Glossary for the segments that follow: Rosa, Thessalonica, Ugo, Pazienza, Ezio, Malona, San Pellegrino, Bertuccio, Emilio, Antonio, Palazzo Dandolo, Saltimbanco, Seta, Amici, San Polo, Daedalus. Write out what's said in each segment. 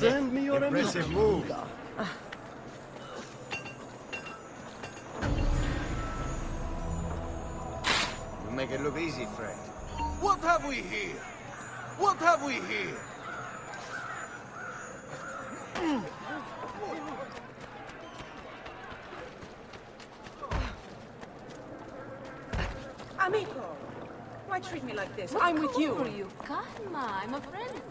Send me your impressive move. You make it look easy, friend. What have we here? What have we here? Amico, why treat me like this? I'm with you. Calma, I'm a friend.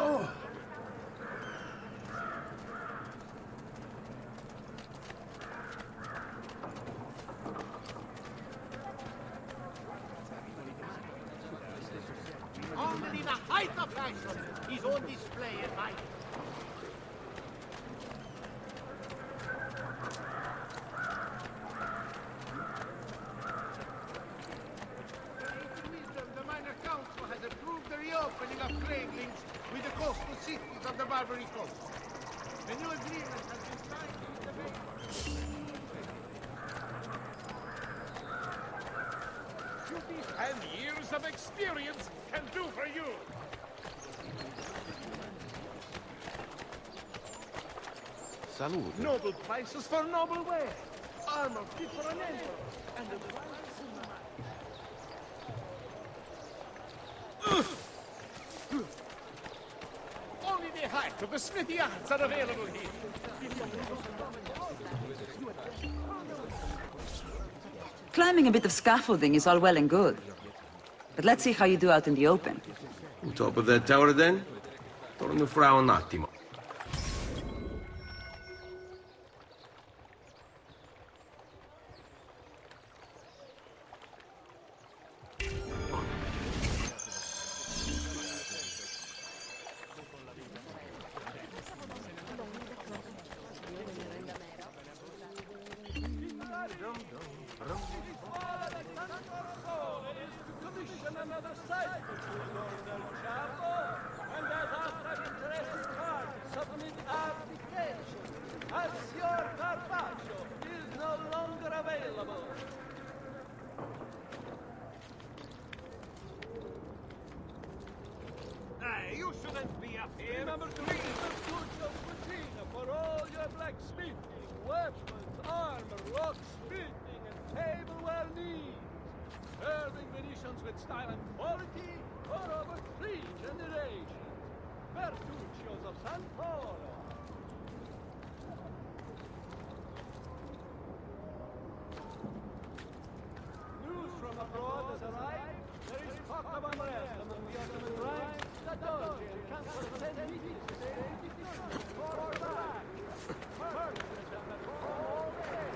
Oh. Only the height of fashion is on display at my... Salute. Noble prices for noble wear. Armor fit for an angel. And the price only the height of the smithy arts are available here. Climbing a bit of scaffolding is all well and good. But let's see how you do out in the open. On top of that tower then? Torno fra un attimo. Bertuccios of San Polo. News from abroad has arrived. There is talk of unrest among the Ottoman ranks. The Doge and Council of 10 meetings today. For our back. First, all day.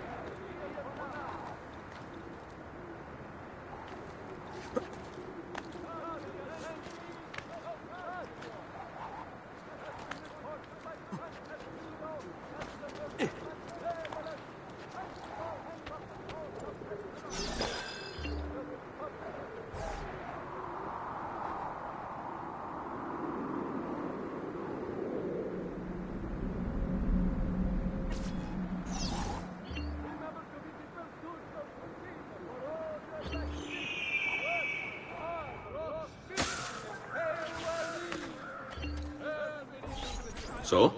So?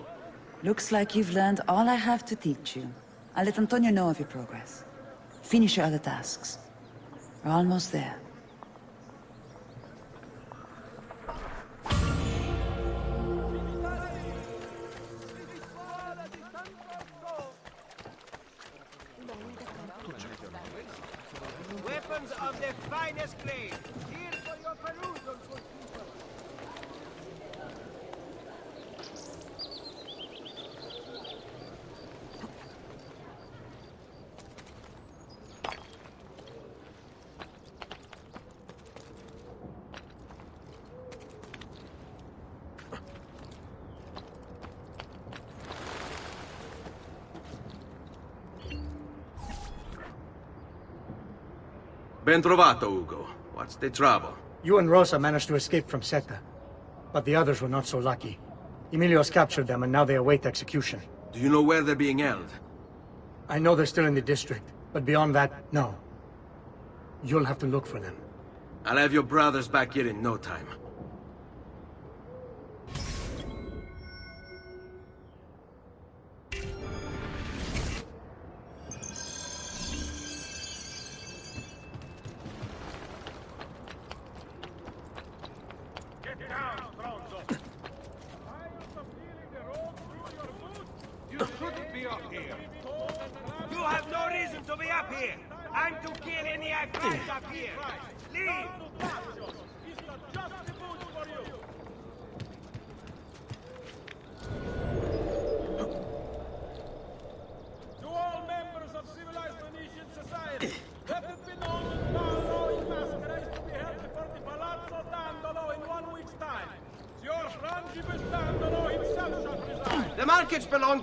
Looks like you've learned all I have to teach you. I'll let Antonio know of your progress. Finish your other tasks. We're almost there. Weapons of the finest grade. Here for your perusal, good people. Ben trovato, Ugo. What's the trouble? You and Rosa managed to escape from Seta, but the others were not so lucky. Emilio's captured them, and now they await execution. Do you know where they're being held? I know they're still in the district, but beyond that, no. You'll have to look for them. I'll have your brothers back here in no time.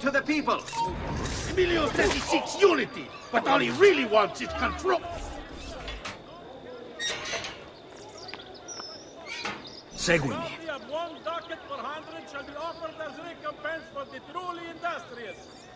To the people. Emilio says he seeks unity, but all he really wants is control. Segue me. One ducat per 100 shall be offered as recompense for the truly industrious.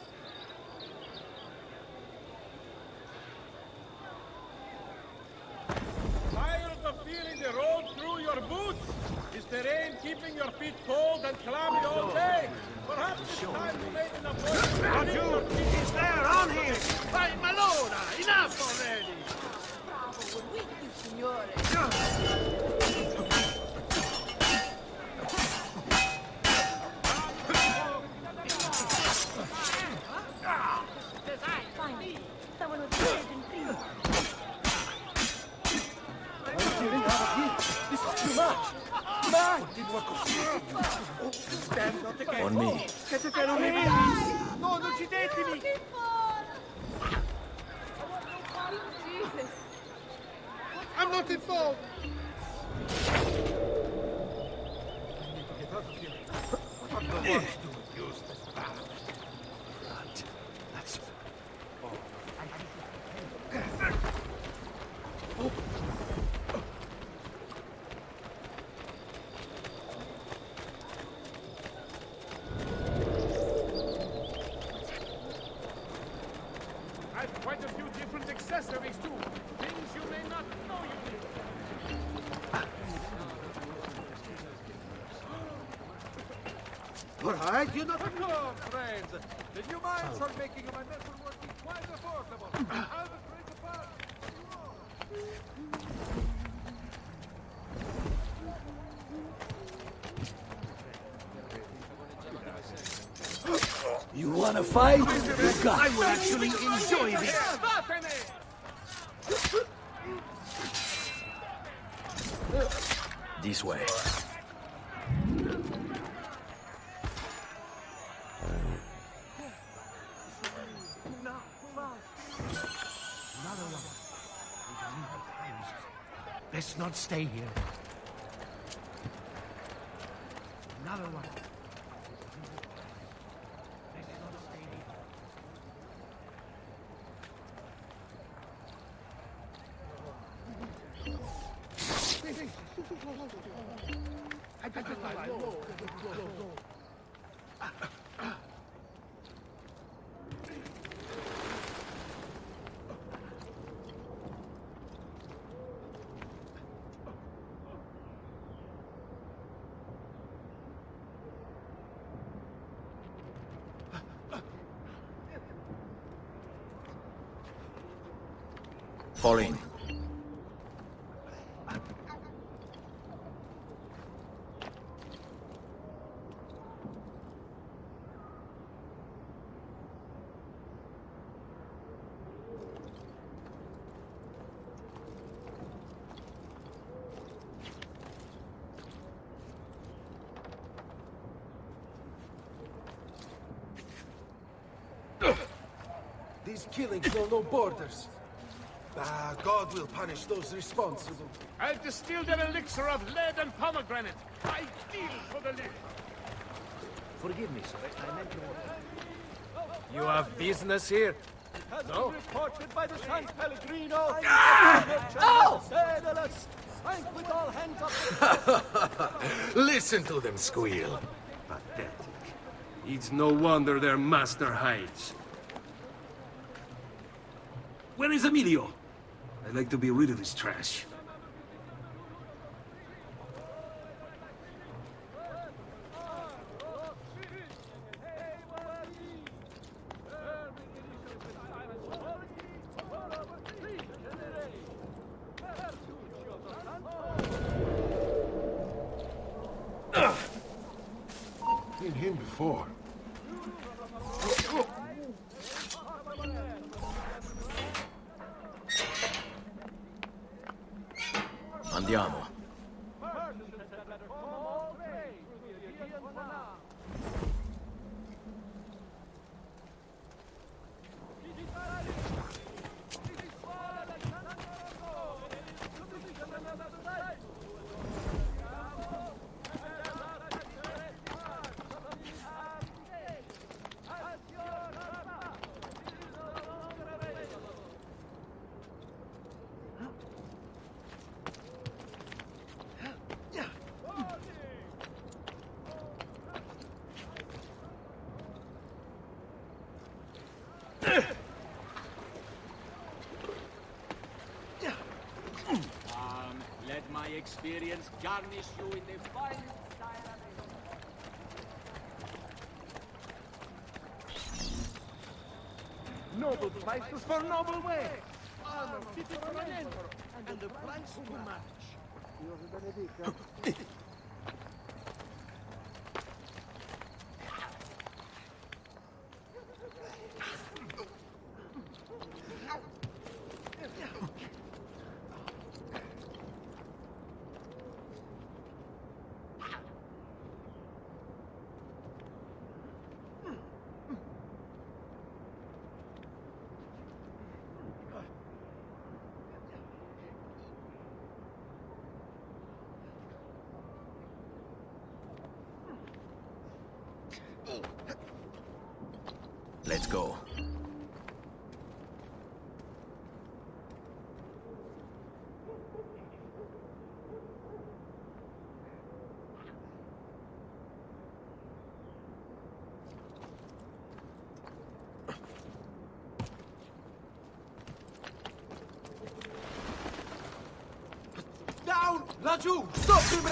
Tired of feeling the road through your boots? Is the rain keeping your feet cold and clammy all day? Perhaps it's time to make an appointment. He's there, on him! By Malona! Enough already! Bravo, we're with you, signore! Find me! Someone with urgent please! Are you kidding? This is too much! Man! Did what confused you? On me. No, non uccidetemi! I'm not involved! You wanna fight? You got I will actually enjoy this! This way. Let's not stay here. Another one. Let's not stay here. I got the light. Fall in. These killings know no borders. Ah, God will punish those responsible. I've distilled an elixir of lead and pomegranate. Ideal for the living. Forgive me, sir. I meant you. You have business here? Has no. Been reported by the San Pellegrino. Oh! Sank with all hands up. Listen to them squeal. Pathetic. It's no wonder their master hides. Where is Emilio? I'd like to be rid of his trash. him before. Andiamo. Let my experience garnish you in the fine style of it. Noble prices for noble ways. Honor fit for an emperor, and the price to match. Let's go. Down! Laggiù! Stop him!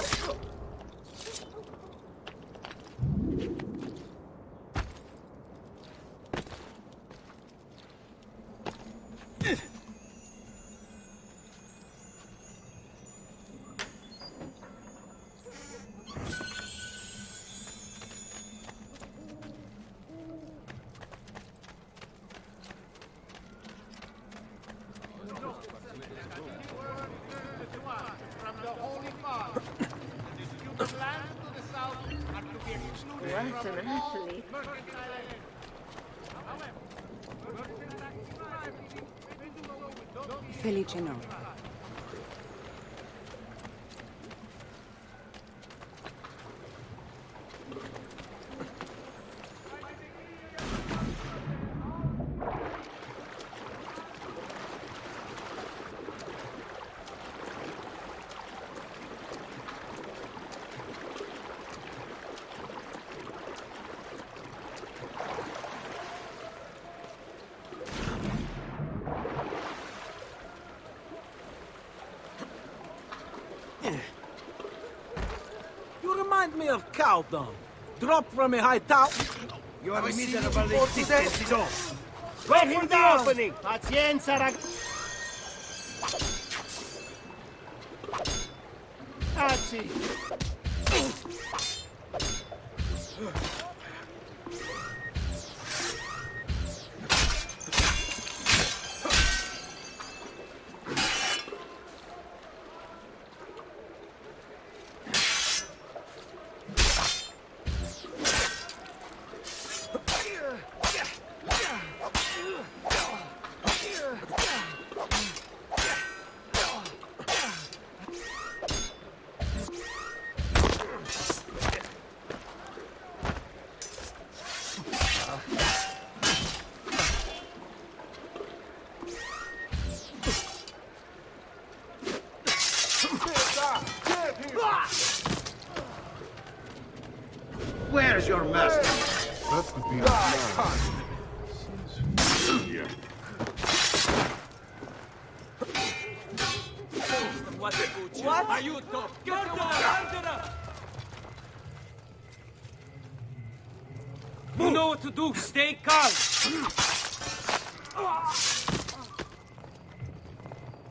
Felice notte. Me of cow dung. Drop from a high top. You are miserable. Wait for the opening. Pazienza, ragazzi. Where's your master? That could be a What are you talking about? You know what to do. Stay calm.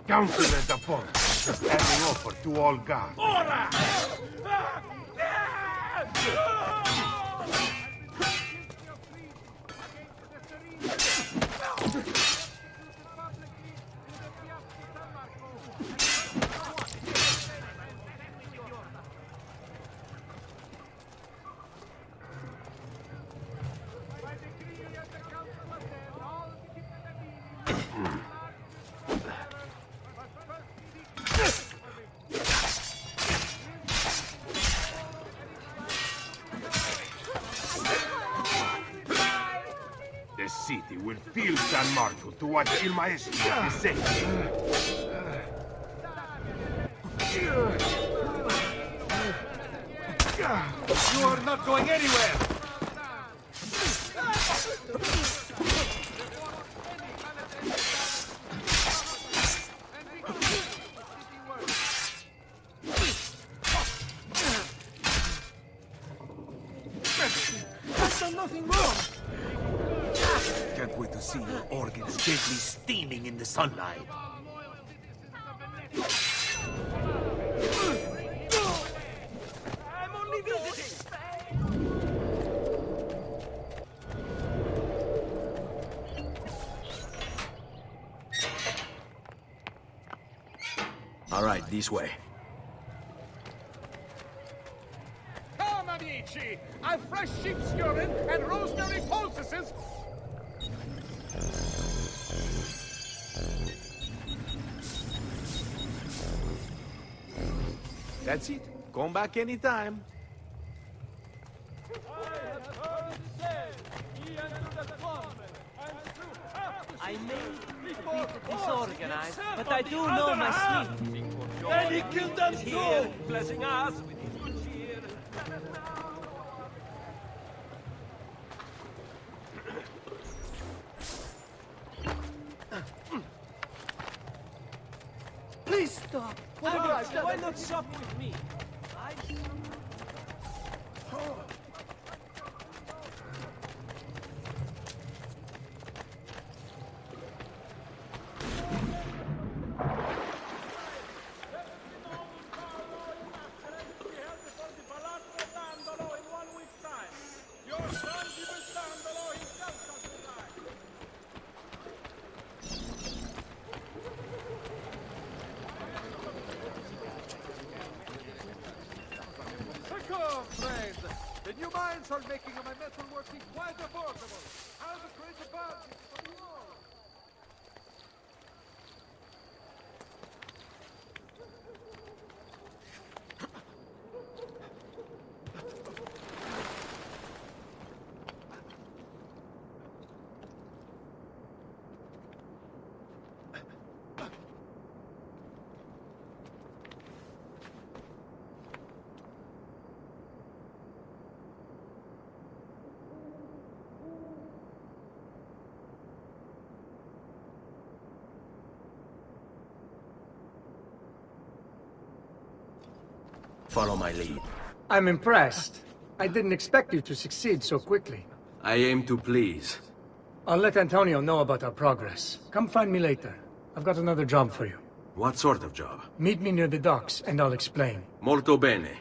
Counsel at the point. Standing offer to all guards. Ora! The city will feel San Marco to what Il Maestro is saying. You are not going anywhere! Sunlight. I'm only visiting. All right, this way. Come, Amici! I've fresh sheep's urine and rosemary poultices. That's it. Come back anytime. I may be disorganized, but I do know my sleep. And he killed them here, blessing us with his good cheer. Please stop. Why not stop with me? Making my metal working quite affordable. How to create a budget for you all. Follow my lead. I'm impressed. I didn't expect you to succeed so quickly. I aim to please. I'll let Antonio know about our progress. Come find me later. I've got another job for you. What sort of job? Meet me near the docks and I'll explain. Molto bene.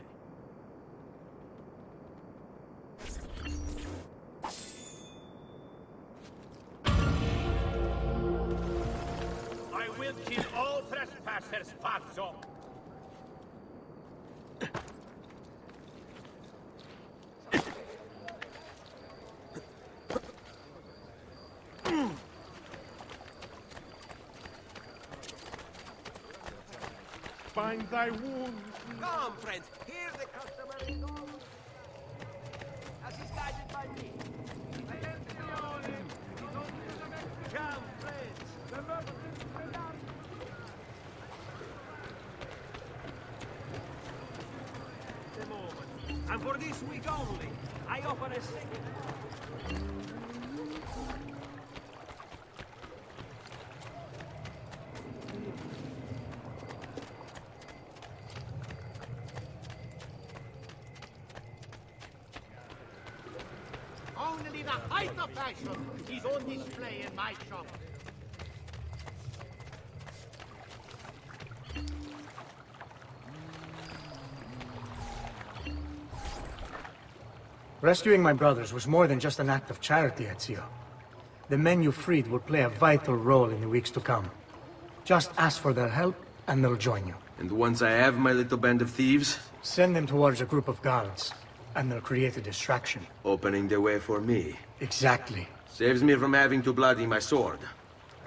I will kill all trespassers, Pazzo. Find thy wounds. Come, friends. Here the customer is all. As is guided by me. Come, friends. The murder is the dark. The moment. And for this week only, I offer a second. He's on display in my shop. Rescuing my brothers was more than just an act of charity, Ezio. The men you freed will play a vital role in the weeks to come. Just ask for their help, and they'll join you. And once I have my little band of thieves? Send them towards a group of guards, and they'll create a distraction. Opening the way for me. Exactly. Saves me from having to bloody my sword.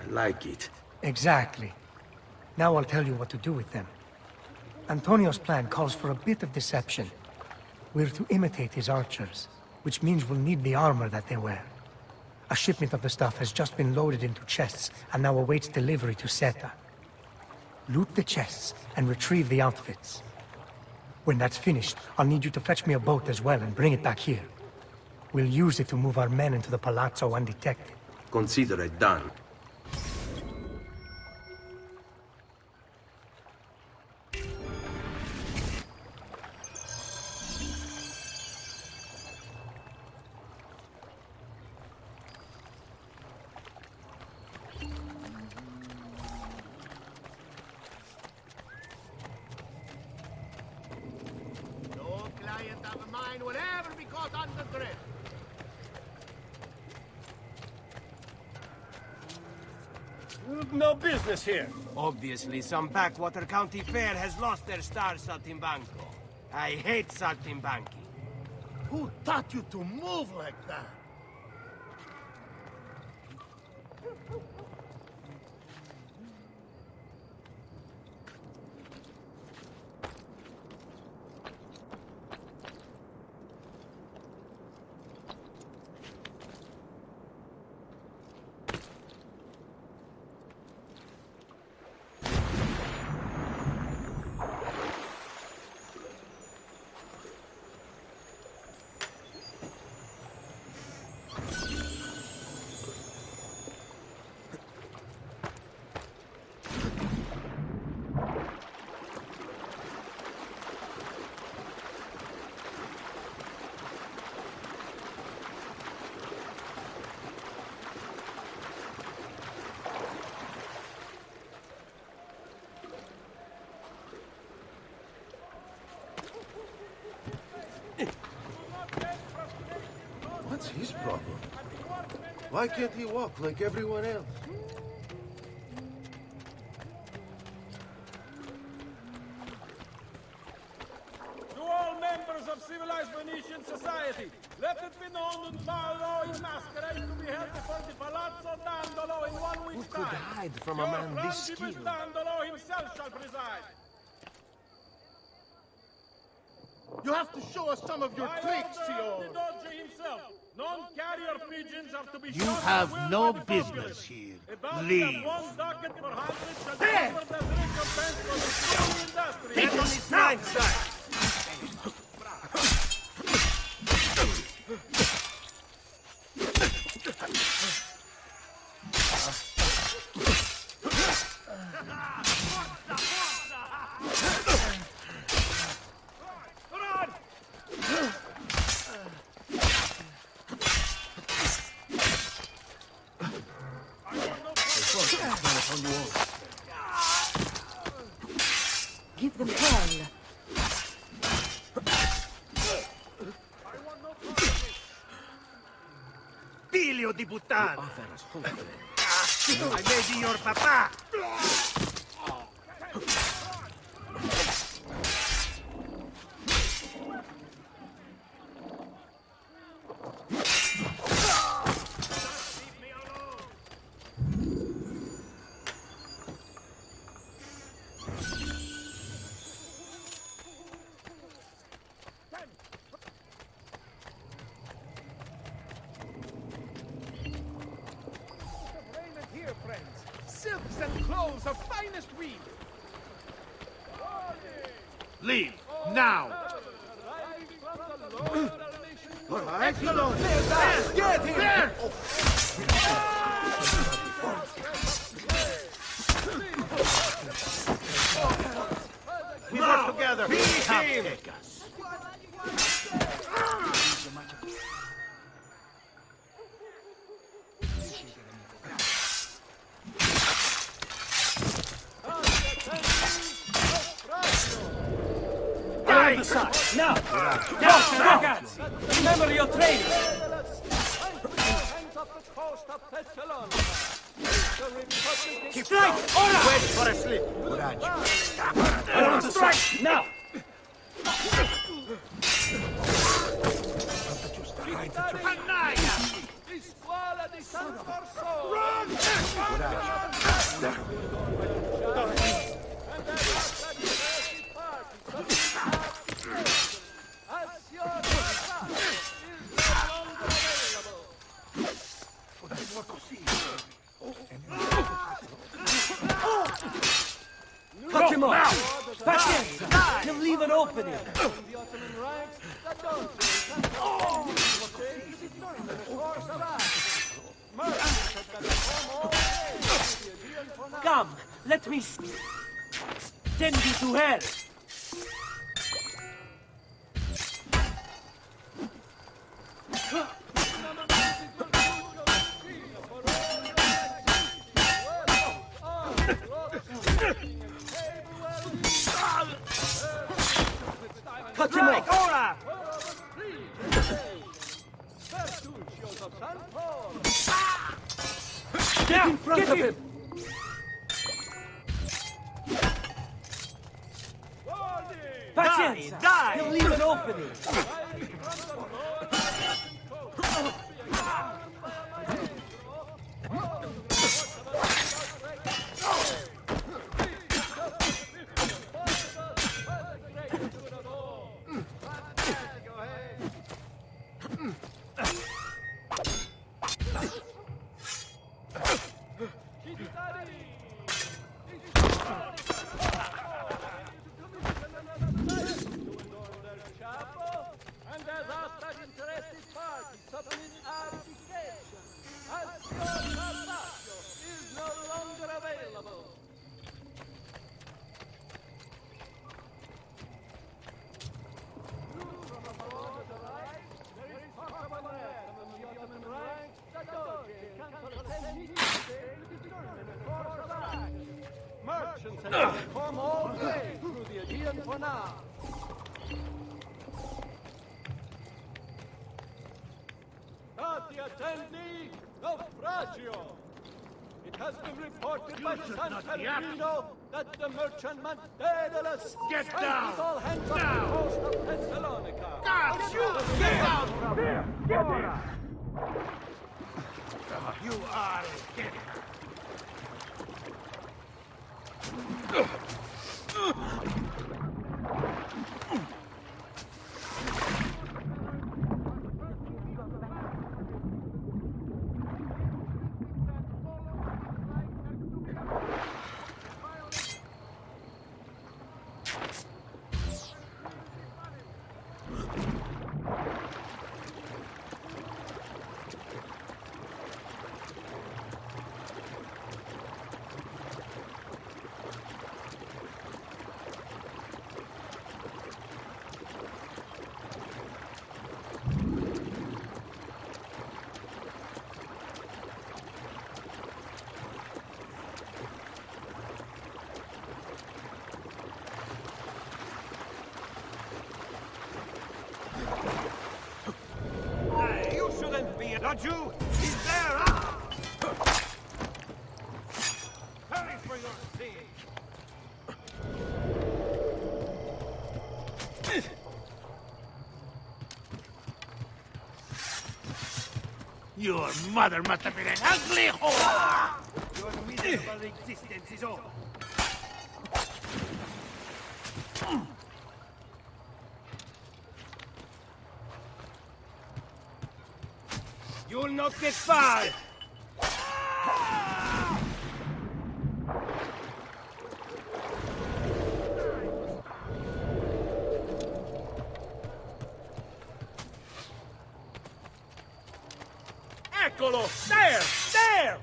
I like it. Exactly. Now I'll tell you what to do with them. Antonio's plan calls for a bit of deception. We're to imitate his archers, which means we'll need the armor that they wear. A shipment of the stuff has just been loaded into chests and now awaits delivery to Seta. Loot the chests and retrieve the outfits. When that's finished, I'll need you to fetch me a boat as well and bring it back here. We'll use it to move our men into the palazzo undetected. Consider it done. No business here. Obviously, some backwater county fair has lost their star, Saltimbanco. I hate Saltimbanqui. Who taught you to move like that? What's his problem? Why can't he walk like everyone else? To all members of civilized Venetian society, let it be known that Paolo in masquerade to be held before the Palazzo Dandolo in 1 week's time. Who could hide from a man this skilled? Dandolo himself shall preside. You have to show us some of your tricks, Tio. Non-carrier pigeons have to be shot. You have no business here. Leave. There! Take on his blind side! Give them hell. Figlio di puttana! I may be your papa! Silks and clothes of finest weave. Leave now. All right, get him. There. We work together. Take us. way! Now! Now, ragazzi! Remember your training! Strike! Ora! Wait for a slip! I want to strike! Now! Cut him off! Pazienza! He'll leave an opening! Come, let me send you to hell! Cut him off! Bertuccio of San Polo! Get in front of him! Pazienza! Die! He'll leave an opening! Come all the way through the Aegean Canal. Stati attenti, naufragio! It has been reported by San Pellegrino that the merchantman Daedalus sank with all hands on the coast of Thessalonica. You are dead. You is there, huh? Hurry for your seat. Your mother must have been an ugly whore! Your miserable existence is over. You'll not get far! Eccolo! There! There!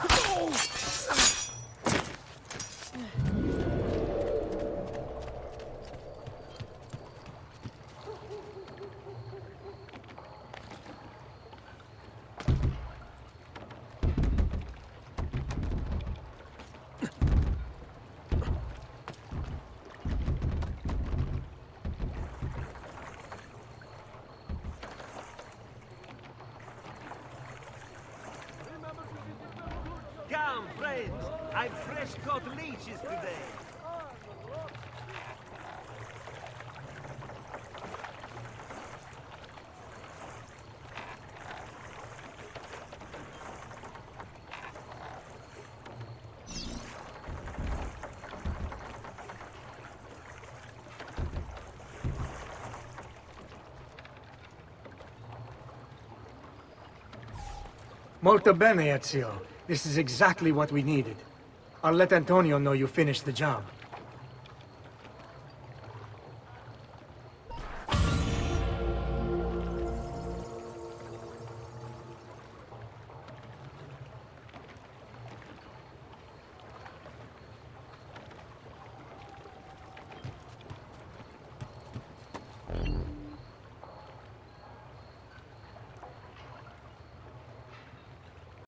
Oh. I've fresh caught leeches today. Molto bene, Ezio. This is exactly what we needed. I'll let Antonio know you finished the job.